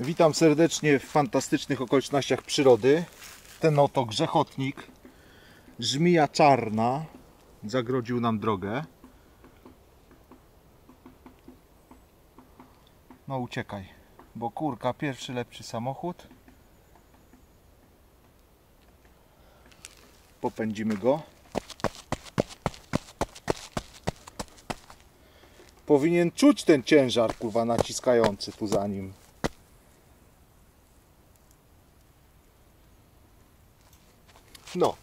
Witam serdecznie w fantastycznych okolicznościach przyrody. Ten oto grzechotnik, żmija czarna, zagrodził nam drogę. No uciekaj, bo kurka, pierwszy lepszy samochód. Popędzimy go. Powinien czuć ten ciężar, kurwa, naciskający tu za nim. No,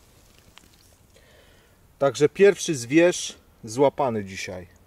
także pierwszy zwierz złapany dzisiaj.